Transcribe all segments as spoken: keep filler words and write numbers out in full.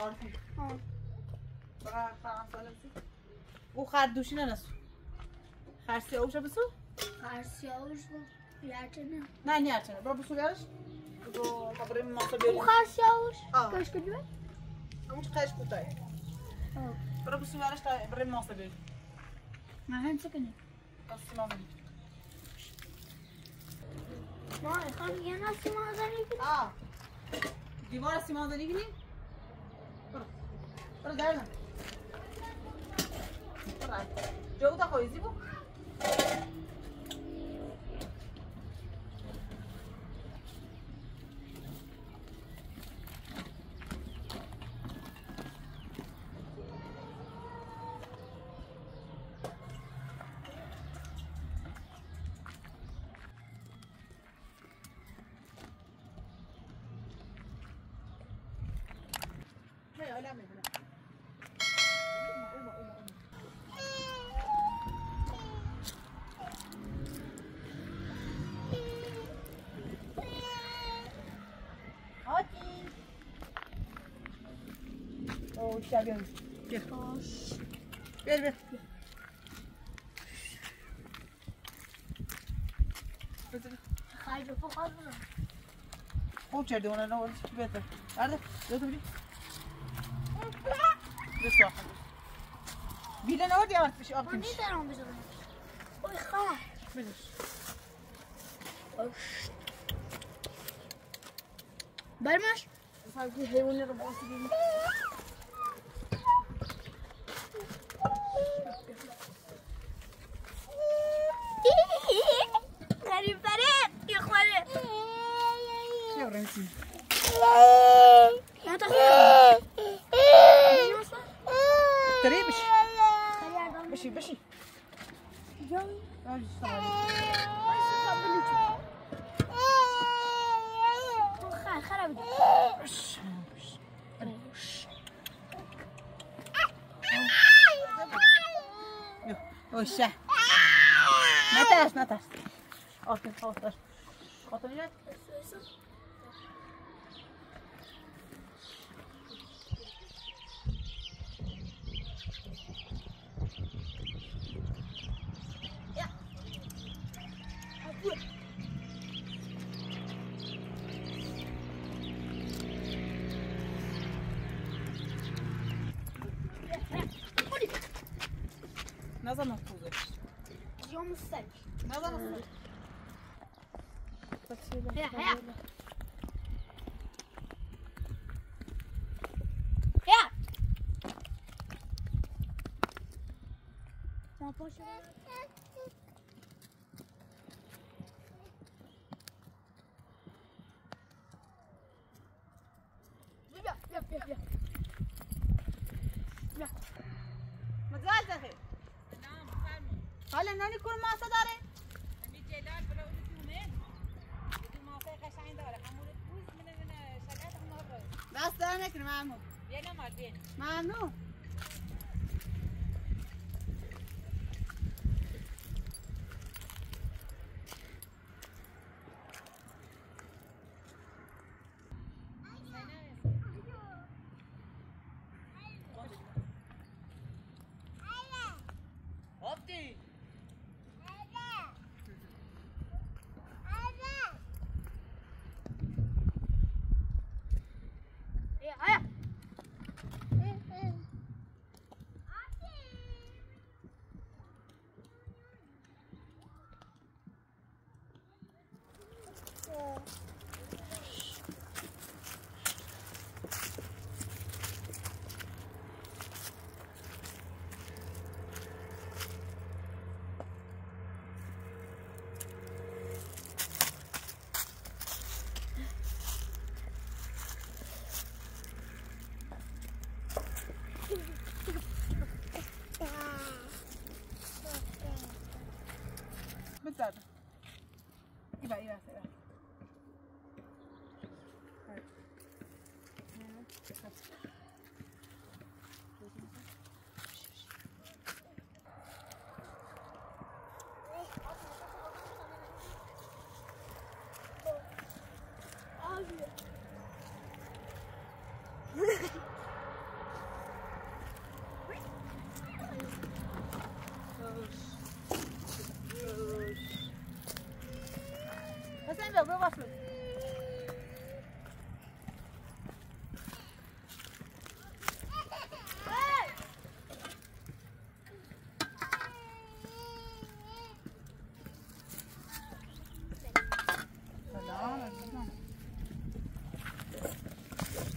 Artin. Ha. Bak, Fransalası. O xat duşuna nasıl? Xarsiya uçağı mı? Xarsiya uçağı. Yartana. Ne ne yartana? Baba su gelmiş. Bu kabrım masabeli. O xarsiya uçağı. Kaç kilo? Amuç kaç kutay? Baba su gelmiş ta kabrım masabeli. ما هنسى كني. السلام عليكم. ما خلي أنا سما ذلك. آه. ديوار سما ذلك لي. برا. برا دارنا. برا. جو تاخوي زبو. O işte gel. Gel. Gel ver. Hadi. Haydi bakalım. Koçer de ona ne oldu? Beter. Nerede? Götür bir. Götür. Bir de ne oldu ya artık? Abi ne der onu bize? Oy ha. Bilir. Bermaş. Sanki hayvanlara basıyor. Artin. Nerede kaldı? Nasıl? Tereymiş. Hayır, beşi, beşi. Gel. Hadi sağ ol. Hayır, harap edin. Yok, hoşça. Natas, natas. Artin, otur. Otur ya. Ne zaman kuzey? Yom sek. Ne zaman kuzey? Haya haya. Haya. Ne yapıyorsun? Yap yap yap yap. Yap. Mazal zaten. حالا نانی کور ماسه داره؟ نمی جلال برای اون کیونه؟ این ماسه قشنگ داره. همونو پوز منه منه شلات هم نبود. بس داره نکن مامو. بیا نمال بین. مامو.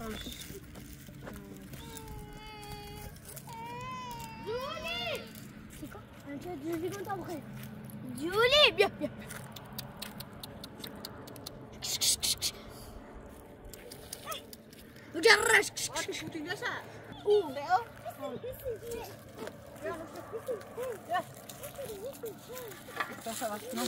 C'est quoi? Je suis content après. Julie, bien, bien. Regarde, tu fous de ça. Oh, mais oh. Ça, ça va, non?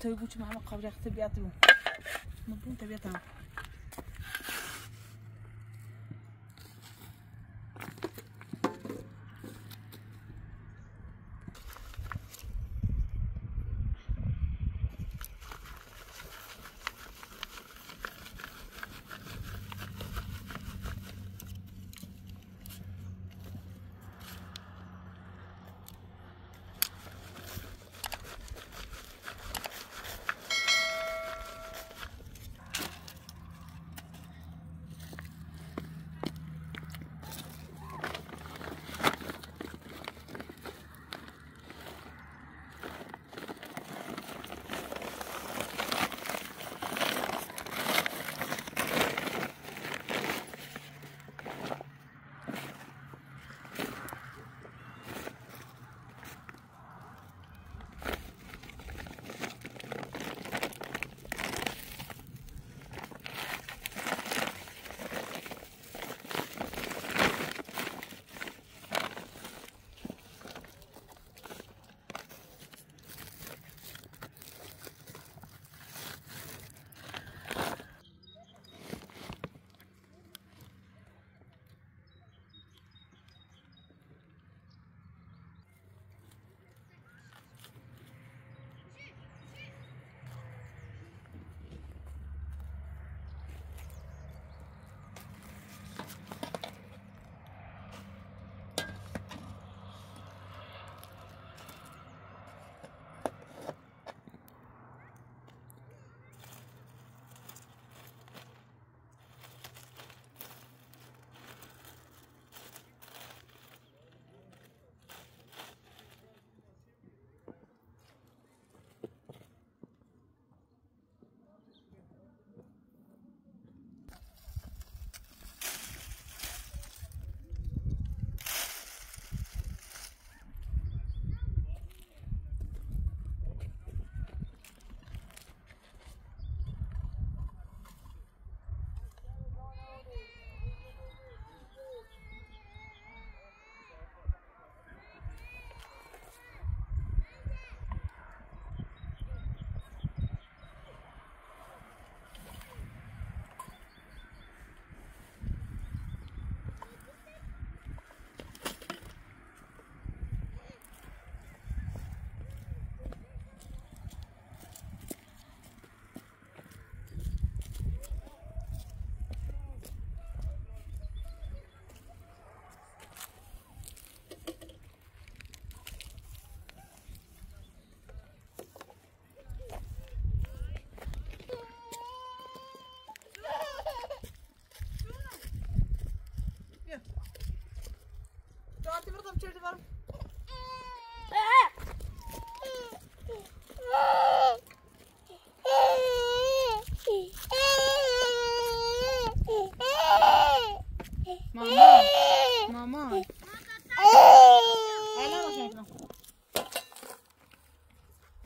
تبي قلت مع مقابل تبي يعطيهم مبون تبي يعطيهم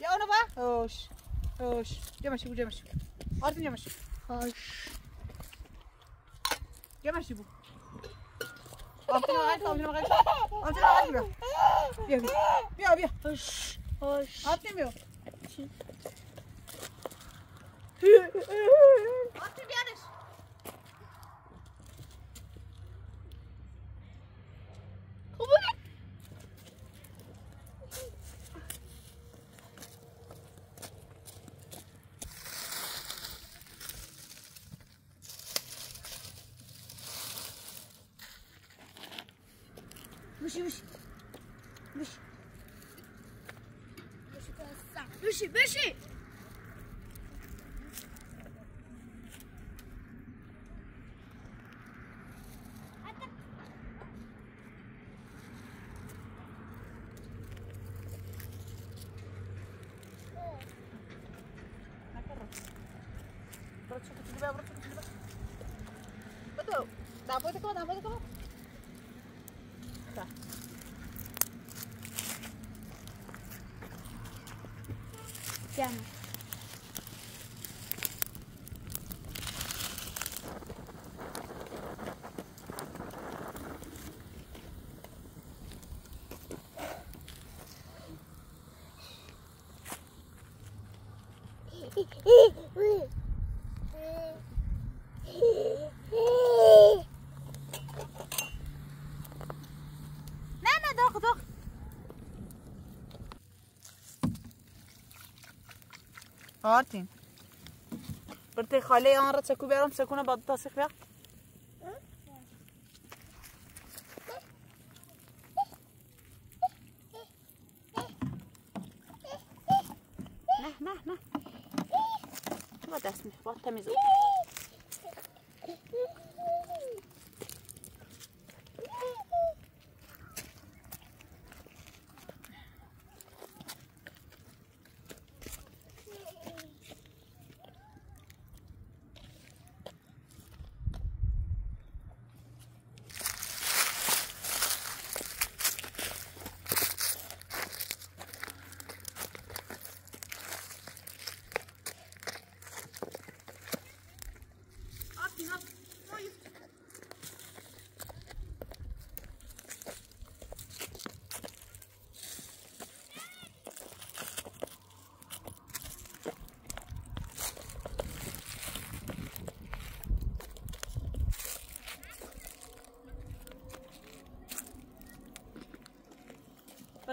يا أنا بقى أوش أوش جمع شبو جمع شبو أرتين جمع شبو أوش جمع شبو أرتين وعارف أرتين وعارف أرتين وعارف بيا بيا بيا بيا أوش أوش أرتين بيا أرتين بيانش بشي بشي بشي بشي بشي بشي Jam. أرتين، برتي خالي أنا رت سكوب يا رم سكونا بعد تاسخ فيها. نه نه نه، ما تسمح بعد تميزه.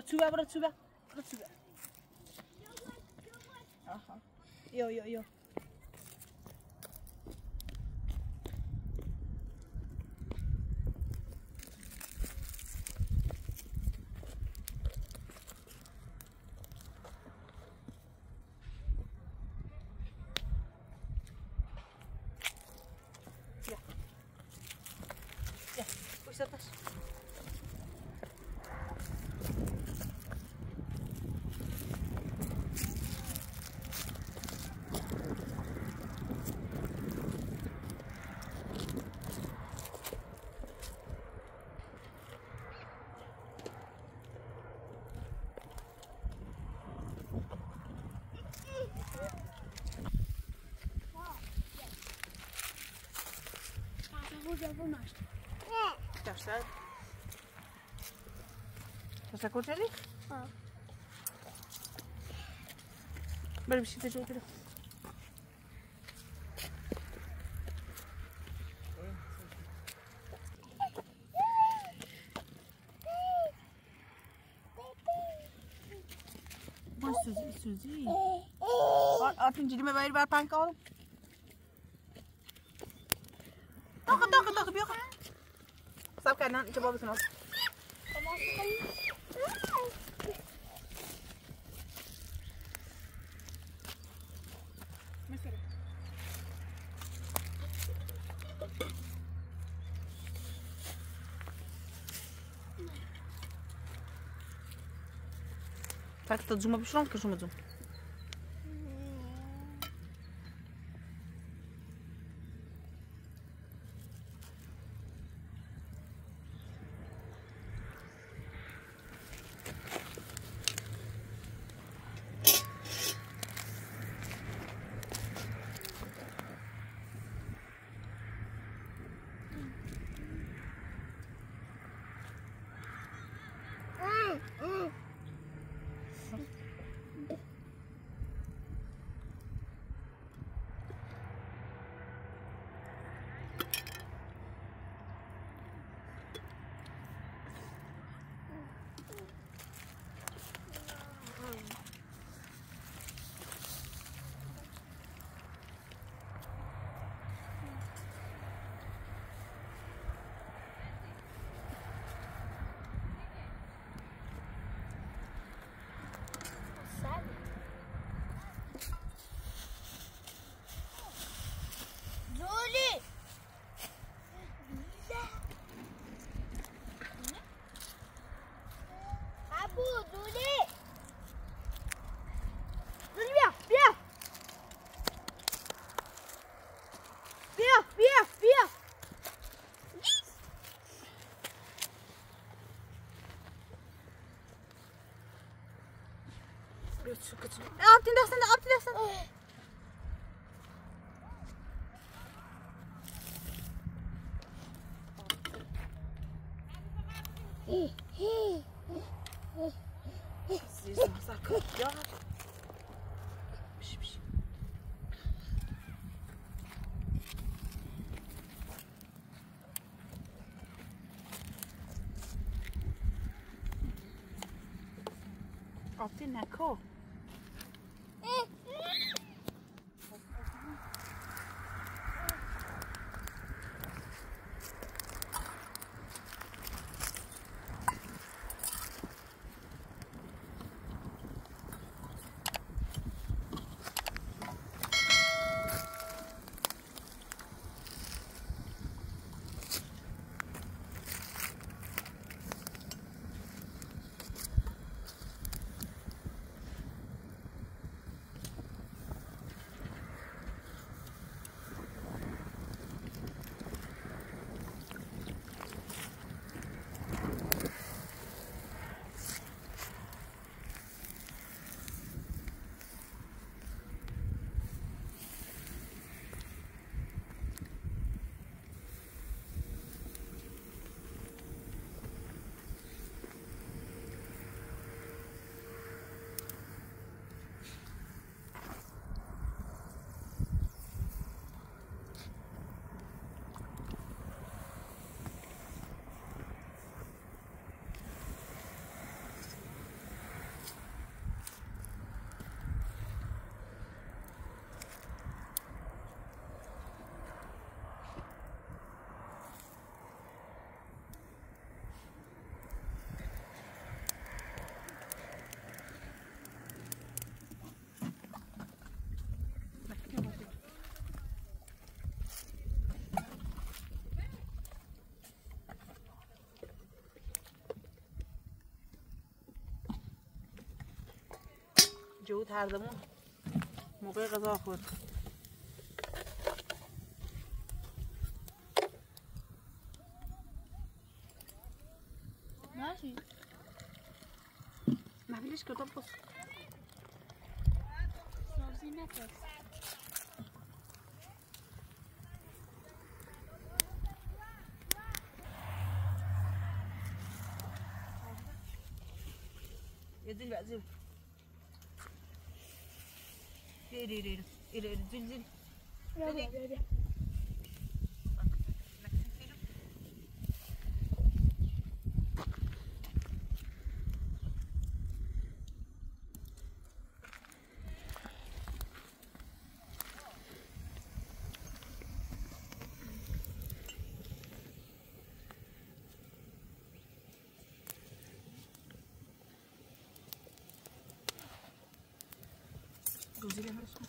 Rotsuba, rotsuba, rotsuba. Aha. Yo, yo, yo. Ya. Ya, pues atas. Taşlar. Taşa kurtarır? Ha. Böyle bir şey de çekelim. Bu sözü, sözü. Artin cilime ver ver panka oğlum. Dokun dokun dokun bir yok. طب كان انتبهوا بس نص تاك تزوم بشلون كشو مزوم donner. Donne bien, bien. Bien, bien, bien. Evet, şu kaçın. Artin dersen de, Artin dersen de. Hey, hey, hey, hey. Siz sakın ya. Piş, piş. Artin ne ko? جود هر دمون موقع غذا خورد ماشي ما فيش كده طبخ سبزي نفس يدي بقى زين İleri ileri ileri zil zil. Gözüyle görüşme.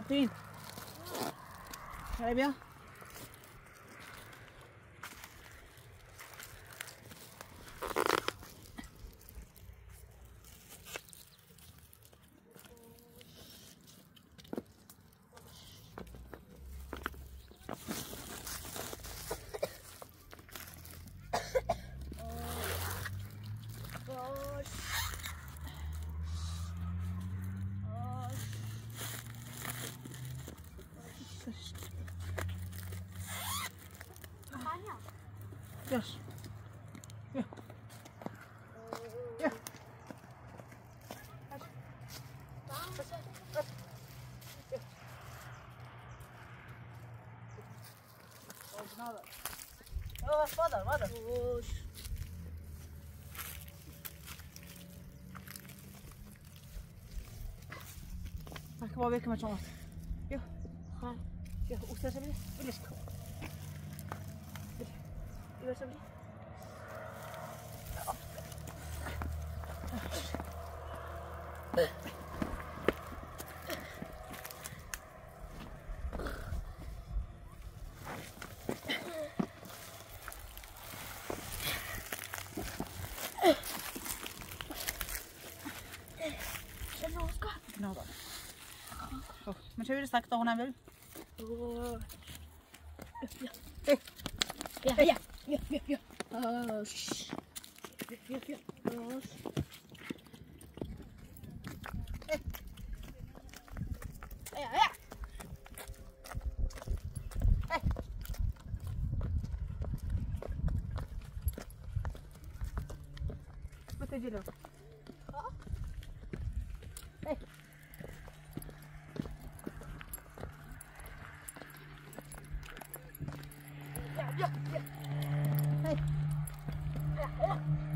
Artin, ça va bien? Yes. Yeah. Yeah. Oh, father, mother. Oh. Bak baba bekime çamur. Yok. Ha. Yok, ustası bile. Bilis. Gör sen bir. Sen ne olacak? Ne oldu? Oh, men şöyle sakta hona ver. Oo. Eh. Ya ya. Ja, ja, ja. Oh, shh. Ja, ja, ja. Oh, ja, ja. Hey. Wat is dit nou? Hey. Ja, ja, ja. Hey. Yeah.